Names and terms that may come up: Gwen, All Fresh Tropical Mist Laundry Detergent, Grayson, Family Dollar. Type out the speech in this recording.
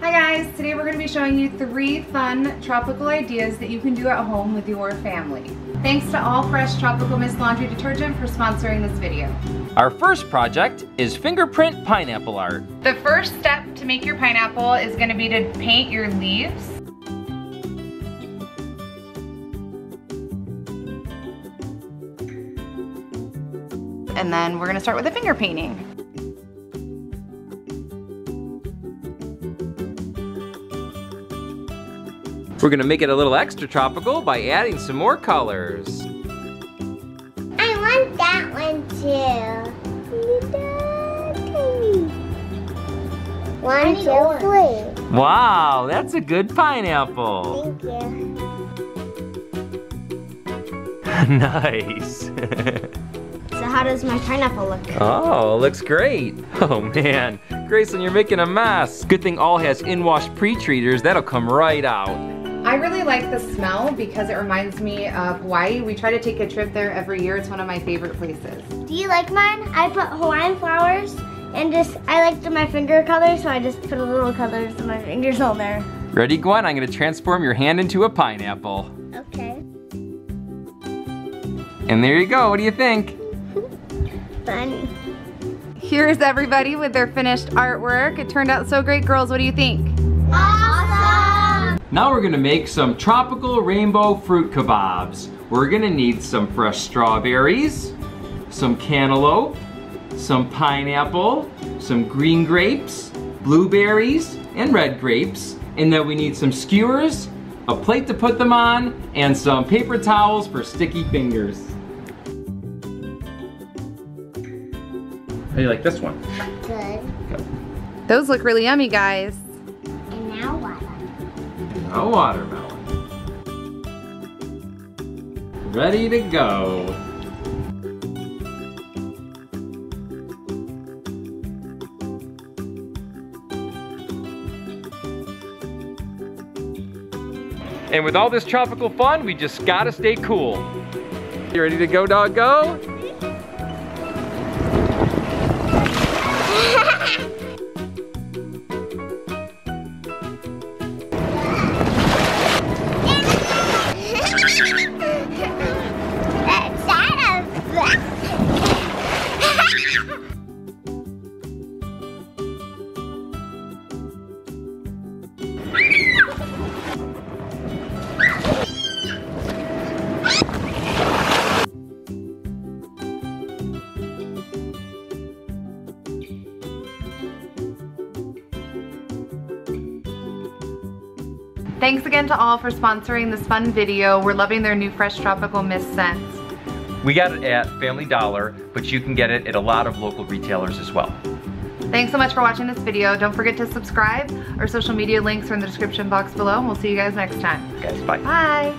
Hi guys, today we're going to be showing you 3 fun tropical ideas that you can do at home with your family. Thanks to All Fresh Tropical Mist Laundry Detergent for sponsoring this video. Our first project is fingerprint pineapple art. The first step to make your pineapple is going to be to paint your leaves. And then we're going to start with a finger painting. We're gonna make it a little extra tropical by adding some more colors. I want that one too. 1, 2, 3. Wow, that's a good pineapple. Thank you. Nice. So how does my pineapple look? Oh, it looks great. Oh man, Grayson, you're making a mess. Good thing All has in-wash pre-treaters, that'll come right out. I really like the smell because it reminds me of Hawaii. We try to take a trip there every year. It's one of my favorite places. Do you like mine? I put Hawaiian flowers and I liked my finger color, so I just put a little colors of my fingers on there. Ready, Gwen? I'm gonna transform your hand into a pineapple. Okay. And there you go, what do you think? Funny. Here's everybody with their finished artwork. It turned out so great. Girls, what do you think? Awesome! Now we're gonna make some tropical rainbow fruit kebabs. We're gonna need some fresh strawberries, some cantaloupe, some pineapple, some green grapes, blueberries, and red grapes. And then we need some skewers, a plate to put them on, and some paper towels for sticky fingers. How do you like this one? Good. Good. Those look really yummy, guys. And now what? A watermelon. Ready to go. And with all this tropical fun, we just gotta stay cool. You ready to go, dog? Go? Thanks again to All for sponsoring this fun video. We're loving their new Fresh Tropical Mist scents. We got it at Family Dollar, but you can get it at a lot of local retailers as well. Thanks so much for watching this video. Don't forget to subscribe. Our social media links are in the description box below. We'll see you guys next time. Guys, bye. Bye.